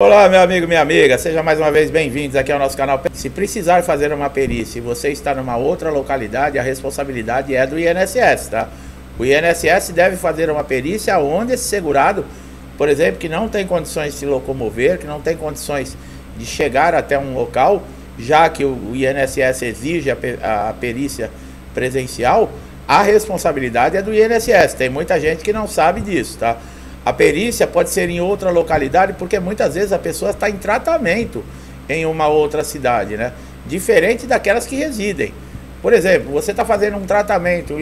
Olá, meu amigo, minha amiga, seja mais uma vez bem-vindos aqui ao nosso canal. Se precisar fazer uma perícia e você está numa outra localidade, a responsabilidade é do INSS, tá? O INSS deve fazer uma perícia onde esse segurado, por exemplo, que não tem condições de se locomover, que não tem condições de chegar até um local, já que o INSS exige a perícia presencial, a responsabilidade é do INSS. Tem muita gente que não sabe disso, tá? A perícia pode ser em outra localidade, porque muitas vezes a pessoa está em tratamento em uma outra cidade, né? Diferente daquelas que residem. Por exemplo, você está fazendo um tratamento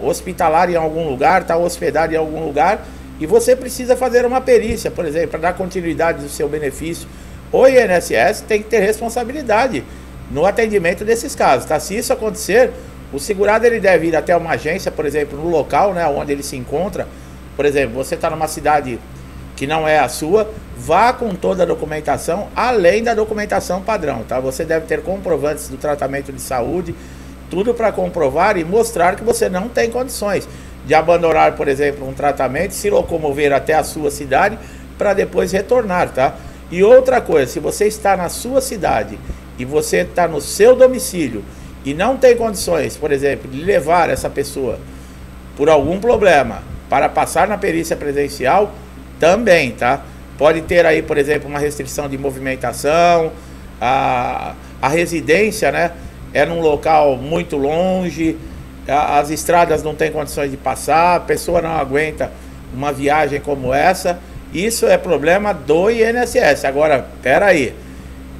hospitalar em algum lugar, está hospedado em algum lugar, e você precisa fazer uma perícia, por exemplo, para dar continuidade do seu benefício. O INSS tem que ter responsabilidade no atendimento desses casos, tá? Se isso acontecer, o segurado ele deve ir até uma agência, por exemplo, no local, né, onde ele se encontra. Por exemplo, você está numa cidade que não é a sua, vá com toda a documentação, além da documentação padrão, tá? Você deve ter comprovantes do tratamento de saúde, tudo para comprovar e mostrar que você não tem condições de abandonar, por exemplo, um tratamento, se locomover até a sua cidade para depois retornar, tá? E outra coisa, se você está na sua cidade e você está no seu domicílio e não tem condições, por exemplo, de levar essa pessoa por algum problema para passar na perícia presencial também, tá? Pode ter aí, por exemplo, uma restrição de movimentação, a residência, né, é num local muito longe, as estradas não tem condições de passar, a pessoa não aguenta uma viagem como essa. Isso é problema do INSS. Agora, peraí,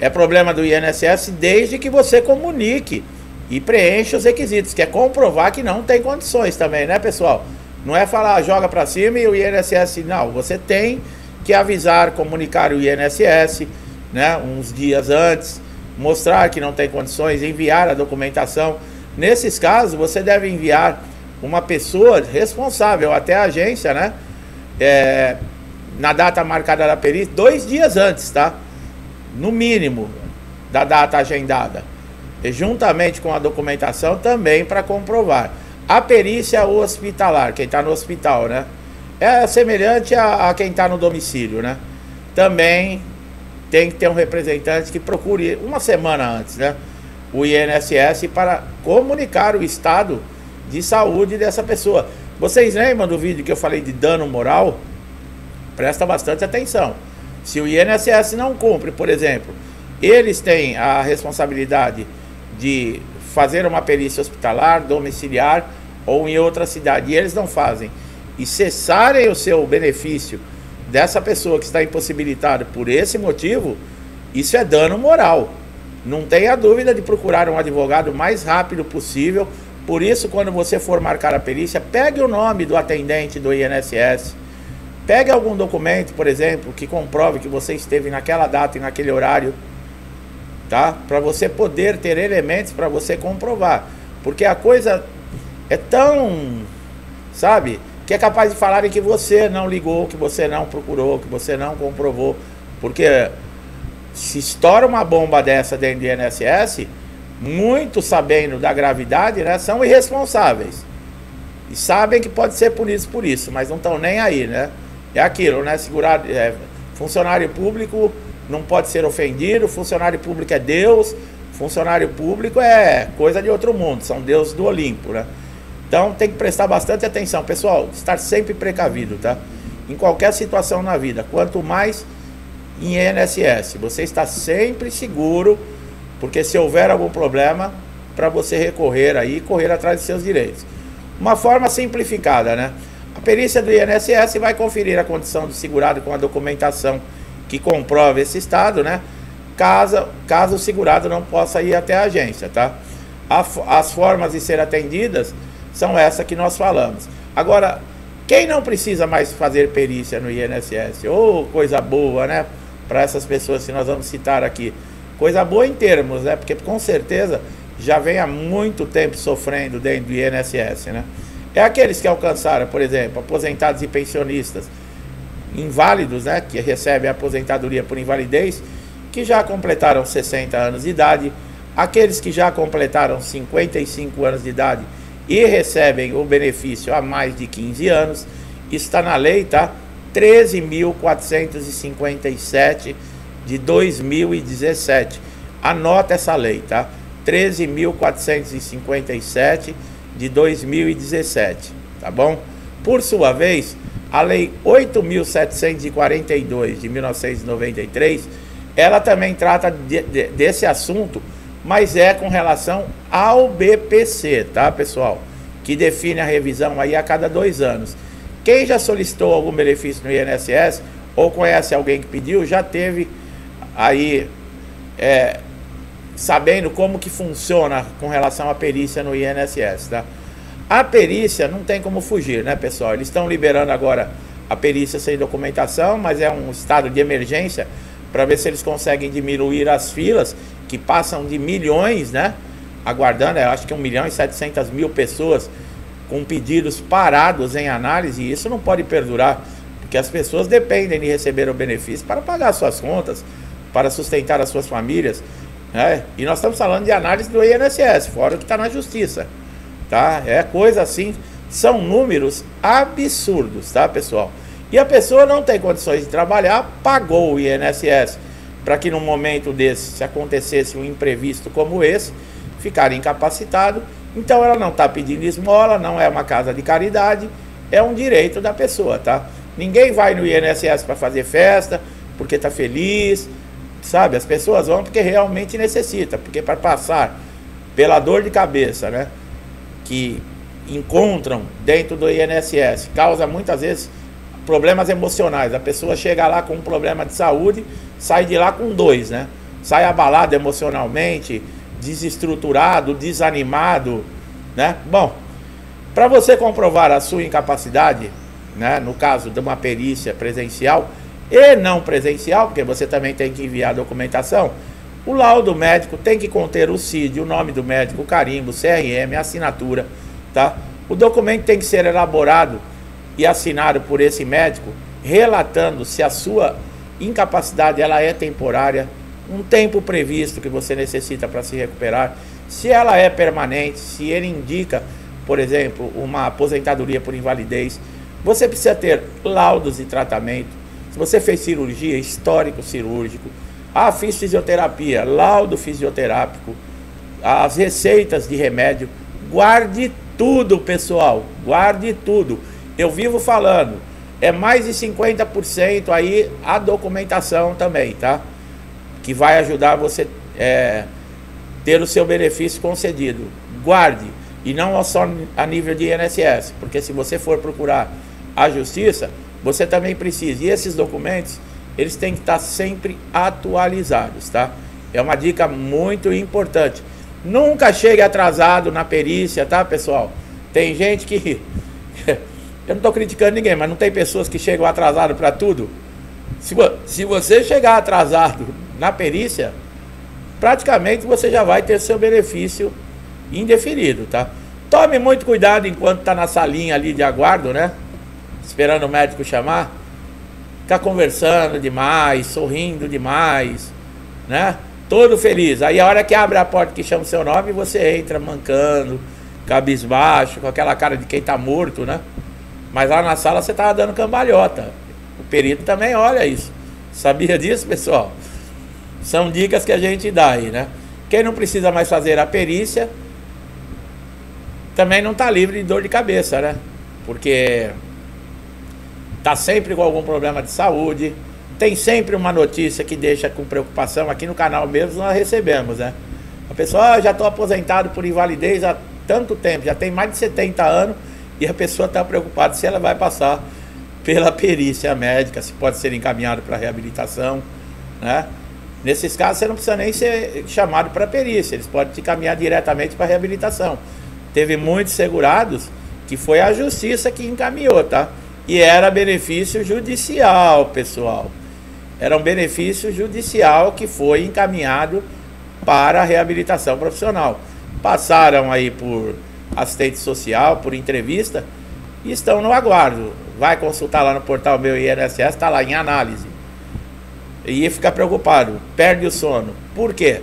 é problema do INSS desde que você comunique e preencha os requisitos, que é comprovar que não tem condições também, né, pessoal? Não é falar, joga para cima e o INSS, não, você tem que avisar, comunicar o INSS, né, uns dias antes, mostrar que não tem condições, enviar a documentação. Nesses casos, você deve enviar uma pessoa responsável até a agência, né, na data marcada da perícia, 2 dias antes, tá? No mínimo, da data agendada, e juntamente com a documentação também para comprovar. A perícia hospitalar, quem está no hospital, né? É semelhante a quem está no domicílio, né? Também tem que ter um representante que procure uma semana antes, né, o INSS para comunicar o estado de saúde dessa pessoa. Vocês lembram do vídeo que eu falei de dano moral? Presta bastante atenção. Se o INSS não cumpre, por exemplo, eles têm a responsabilidade de fazer uma perícia hospitalar, domiciliar ou em outra cidade, e eles não fazem, e cessarem o seu benefício dessa pessoa que está impossibilitada por esse motivo, isso é dano moral. Não tenha dúvida de procurar um advogado o mais rápido possível. Por isso, quando você for marcar a perícia, pegue o nome do atendente do INSS, pegue algum documento, por exemplo, que comprove que você esteve naquela data e naquele horário, tá? Para você poder ter elementos para você comprovar, porque a coisa é tão, sabe, que é capaz de falarem que você não ligou, que você não procurou, que você não comprovou, porque se estoura uma bomba dessa dentro do INSS, muito sabendo da gravidade, né, são irresponsáveis e sabem que pode ser punidos por isso, mas não estão nem aí, né? É aquilo, né? Segurado, funcionário público não pode ser ofendido, funcionário público é Deus, funcionário público é coisa de outro mundo, são deuses do Olimpo, né? Então tem que prestar bastante atenção, pessoal, estar sempre precavido, tá? Em qualquer situação na vida, quanto mais em INSS, você está sempre seguro, porque se houver algum problema, para você recorrer aí e correr atrás de seus direitos. Uma forma simplificada, né? A perícia do INSS vai conferir a condição do segurado com a documentação que comprova esse estado, né? Caso o segurado não possa ir até a agência, tá? As formas de ser atendidas são essa que nós falamos. Agora, quem não precisa mais fazer perícia no INSS? Ou coisa boa, né? Para essas pessoas que nós vamos citar aqui. Coisa boa em termos, né? Porque com certeza já vem há muito tempo sofrendo dentro do INSS, né? É aqueles que alcançaram, por exemplo, aposentados e pensionistas, inválidos, né, que recebem a aposentadoria por invalidez, que já completaram 60 anos de idade, aqueles que já completaram 55 anos de idade e recebem o benefício há mais de 15 anos, isso está na lei, tá? 13.457 de 2017. Anota essa lei, tá? 13.457 de 2017, tá bom? Por sua vez, a Lei 8.742 de 1993, ela também trata desse assunto, mas é com relação ao BPC, tá, pessoal? Que define a revisão aí a cada 2 anos. Quem já solicitou algum benefício no INSS ou conhece alguém que pediu, já teve aí sabendo como que funciona com relação à perícia no INSS, tá? A perícia não tem como fugir, né, pessoal? Eles estão liberando agora a perícia sem documentação, mas é um estado de emergência para ver se eles conseguem diminuir as filas que passam de milhões, né? Aguardando, eu acho que 1.700.000 pessoas com pedidos parados em análise, e isso não pode perdurar, porque as pessoas dependem de receber o benefício para pagar suas contas, para sustentar as suas famílias, né? E nós estamos falando de análise do INSS, fora o que está na justiça, tá? É coisa assim, são números absurdos, tá, pessoal? E a pessoa não tem condições de trabalhar, pagou o INSS, para que num momento desse, se acontecesse um imprevisto como esse, ficar incapacitado. Então ela não está pedindo esmola, não é uma casa de caridade, é um direito da pessoa, tá? Ninguém vai no INSS para fazer festa, porque está feliz, sabe? As pessoas vão porque realmente necessita, porque para passar pela dor de cabeça, né, que encontram dentro do INSS, causa muitas vezes problemas emocionais. A pessoa chega lá com um problema de saúde, sai de lá com 2, né? Sai abalado emocionalmente, desestruturado, desanimado, né? Bom, para você comprovar a sua incapacidade, né, no caso de uma perícia presencial e não presencial, porque você também tem que enviar a documentação, o laudo médico tem que conter o CID, o nome do médico, o carimbo, CRM, assinatura, tá? O documento tem que ser elaborado e assinado por esse médico, relatando se a sua incapacidade ela é temporária, um tempo previsto que você necessita para se recuperar, se ela é permanente, se ele indica, por exemplo, uma aposentadoria por invalidez. Você precisa ter laudos de tratamento, se você fez cirurgia, histórico cirúrgico, fiz fisioterapia, laudo fisioterápico, as receitas de remédio. Guarde tudo, pessoal, guarde tudo. Eu vivo falando, é mais de 50% aí a documentação também, tá? Que vai ajudar você ter o seu benefício concedido. Guarde, e não só a nível de INSS, porque se você for procurar a justiça, você também precisa. E esses documentos, eles têm que estar sempre atualizados, tá? É uma dica muito importante. Nunca chegue atrasado na perícia, tá, pessoal? Tem gente que... Eu não estou criticando ninguém, mas não tem pessoas que chegam atrasado para tudo? Se você chegar atrasado na perícia, praticamente você já vai ter seu benefício indeferido, tá? Tome muito cuidado enquanto está na salinha ali de aguardo, né? Esperando o médico chamar. Tá conversando demais, sorrindo demais, né? Todo feliz. Aí a hora que abre a porta que chama o seu nome, você entra mancando, cabisbaixo, com aquela cara de quem tá morto, né? Mas lá na sala você tava dando cambalhota. O perito também olha isso. Sabia disso, pessoal? São dicas que a gente dá aí, né? Quem não precisa mais fazer a perícia também não está livre de dor de cabeça, né? Porque está sempre com algum problema de saúde, tem sempre uma notícia que deixa com preocupação. Aqui no canal mesmo nós recebemos, né? A pessoa, já estou aposentado por invalidez há tanto tempo, já tem mais de 70 anos, e a pessoa está preocupada se ela vai passar pela perícia médica, se pode ser encaminhado para reabilitação, né? Nesses casos, você não precisa nem ser chamado para perícia, eles podem te caminhar diretamente para reabilitação. Teve muitos segurados que foi a justiça que encaminhou, tá? E era benefício judicial, pessoal. Era um benefício judicial que foi encaminhado para a reabilitação profissional. Passaram aí por assistente social, por entrevista, e estão no aguardo. Vai consultar lá no portal Meu INSS, está lá em análise. E fica preocupado, perde o sono. Por quê?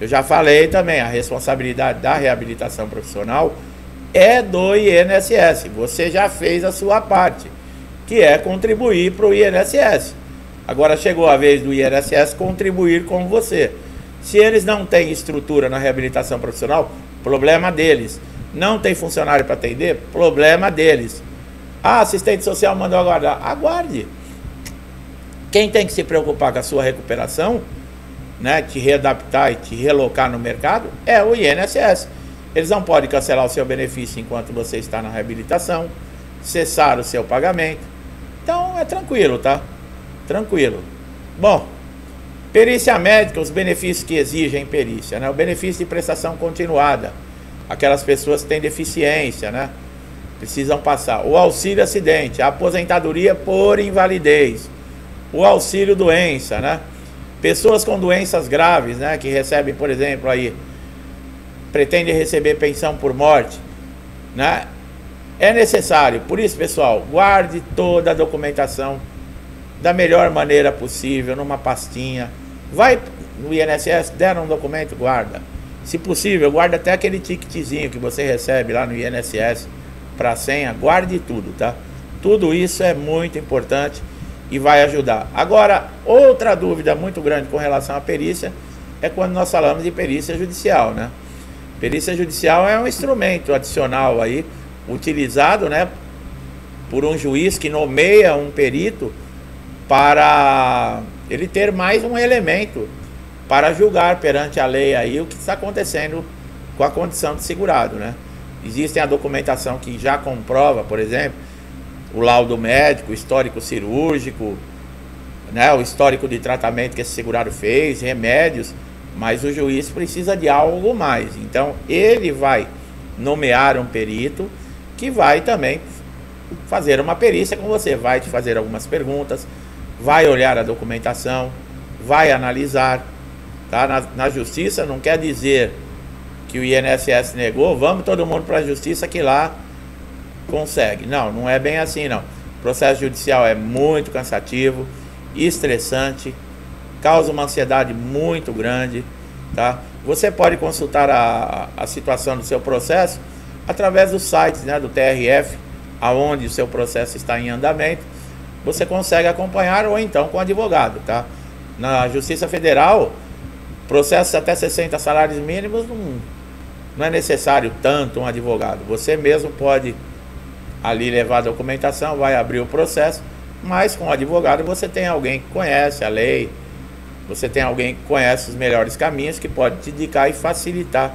Eu já falei também, a responsabilidade da reabilitação profissional é do INSS. Você já fez a sua parte. que é contribuir para o INSS. Agora chegou a vez do INSS contribuir com você. Se eles não têm estrutura na reabilitação profissional, problema deles. Não tem funcionário para atender, problema deles. Ah, assistente social mandou aguardar. Aguarde. Quem tem que se preocupar com a sua recuperação, né, te readaptar e te relocar no mercado, é o INSS. Eles não podem cancelar o seu benefício enquanto você está na reabilitação, cessar o seu pagamento. Então, é tranquilo, tá? Tranquilo. Bom, perícia médica, os benefícios que exigem perícia, né? O benefício de prestação continuada. Aquelas pessoas que têm deficiência, né? Precisam passar. O auxílio acidente, a aposentadoria por invalidez. O auxílio doença, né? Pessoas com doenças graves, né? Que recebem, por exemplo, aí, pretendem receber pensão por morte, né? É necessário. Por isso, pessoal, guarde toda a documentação da melhor maneira possível, numa pastinha. Vai no INSS, deram um documento, guarda. Se possível, guarda até aquele ticketzinho que você recebe lá no INSS para a senha, guarde tudo, tá? Tudo isso é muito importante e vai ajudar. Agora, outra dúvida muito grande com relação à perícia é quando nós falamos de perícia judicial, né? Perícia judicial é um instrumento adicional aí, utilizado, né, por um juiz que nomeia um perito para ele ter mais um elemento para julgar perante a lei aí o que está acontecendo com a condição de segurado, né? Existe a documentação que já comprova, por exemplo, o laudo médico, o histórico cirúrgico, né, o histórico de tratamento que esse segurado fez, remédios, mas o juiz precisa de algo mais. Então, ele vai nomear um perito que vai também fazer uma perícia com você, vai te fazer algumas perguntas, vai olhar a documentação, vai analisar. Tá? Na justiça não quer dizer que o INSS negou, vamos todo mundo para a justiça que lá consegue. Não, não é bem assim não. O processo judicial é muito cansativo, estressante, causa uma ansiedade muito grande. Tá? Você pode consultar a situação do seu processo através dos sites, né, do TRF, aonde o seu processo está em andamento. Você consegue acompanhar ou então com advogado, tá? Na Justiça Federal, processos até 60 salários mínimos não é necessário tanto um advogado. Você mesmo pode ali levar a documentação, vai abrir o processo, mas com o advogado você tem alguém que conhece a lei, você tem alguém que conhece os melhores caminhos que pode te indicar e facilitar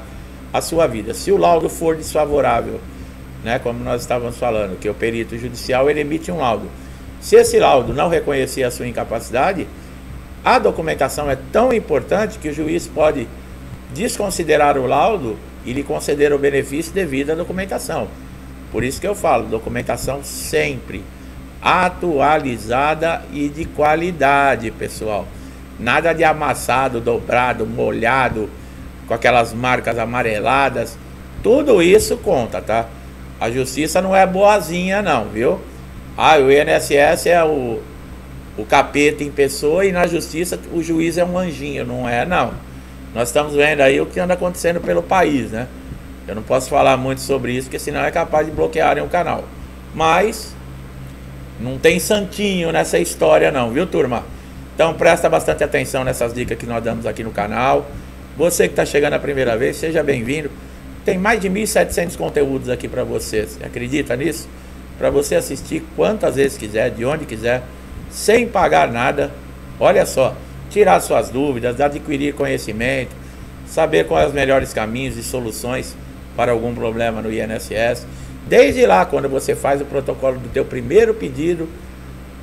a sua vida. Se o laudo for desfavorável, né, como nós estávamos falando, que o perito judicial ele emite um laudo. Se esse laudo não reconhecer a sua incapacidade, a documentação é tão importante que o juiz pode desconsiderar o laudo e lhe conceder o benefício devido à documentação. Por isso que eu falo, documentação sempre atualizada e de qualidade, pessoal. Nada de amassado, dobrado, molhado, com aquelas marcas amareladas. Tudo isso conta, tá? A justiça não é boazinha não, viu? Ah, o INSS é o capeta em pessoa e na justiça o juiz é um anjinho, não é não. Nós estamos vendo aí o que anda acontecendo pelo país, né? Eu não posso falar muito sobre isso, porque senão é capaz de bloquearem o canal. Mas não tem santinho nessa história não, viu, turma? Então presta bastante atenção nessas dicas que nós damos aqui no canal. Você que está chegando a primeira vez, seja bem-vindo. Tem mais de 1.700 conteúdos aqui para você. Você acredita nisso? Para você assistir quantas vezes quiser, de onde quiser, sem pagar nada. Olha só, tirar suas dúvidas, adquirir conhecimento, saber quais os melhores caminhos e soluções para algum problema no INSS. Desde lá, quando você faz o protocolo do teu primeiro pedido,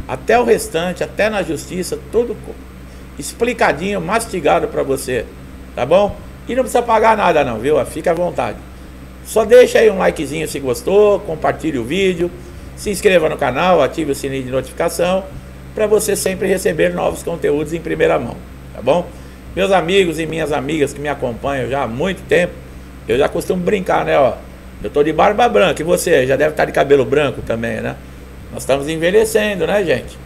até o restante, até na justiça, tudo explicadinho, mastigado para você, tá bom? E não precisa pagar nada não, viu? Fica à vontade. Só deixa aí um likezinho se gostou, compartilhe o vídeo, se inscreva no canal, ative o sininho de notificação, para você sempre receber novos conteúdos em primeira mão, tá bom? Meus amigos e minhas amigas que me acompanham já há muito tempo, eu já costumo brincar, né, ó? Eu tô de barba branca e você já deve estar de cabelo branco também, né? Nós estamos envelhecendo, né, gente?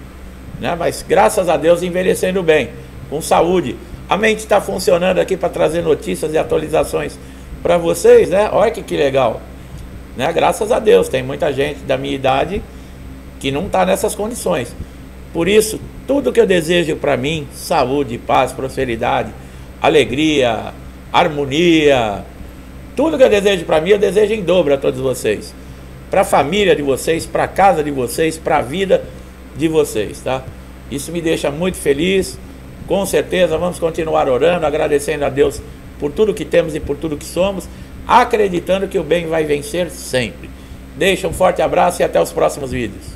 Né? Mas graças a Deus envelhecendo bem, com saúde. A mente está funcionando aqui para trazer notícias e atualizações para vocês, né? Olha que legal, né? Graças a Deus, tem muita gente da minha idade que não está nessas condições. Por isso, tudo que eu desejo para mim, saúde, paz, prosperidade, alegria, harmonia, tudo que eu desejo para mim, eu desejo em dobro a todos vocês. Para a família de vocês, para a casa de vocês, para a vida de vocês, tá? Isso me deixa muito feliz. Com certeza vamos continuar orando, agradecendo a Deus por tudo que temos e por tudo que somos, acreditando que o bem vai vencer sempre. Deixa um forte abraço e até os próximos vídeos.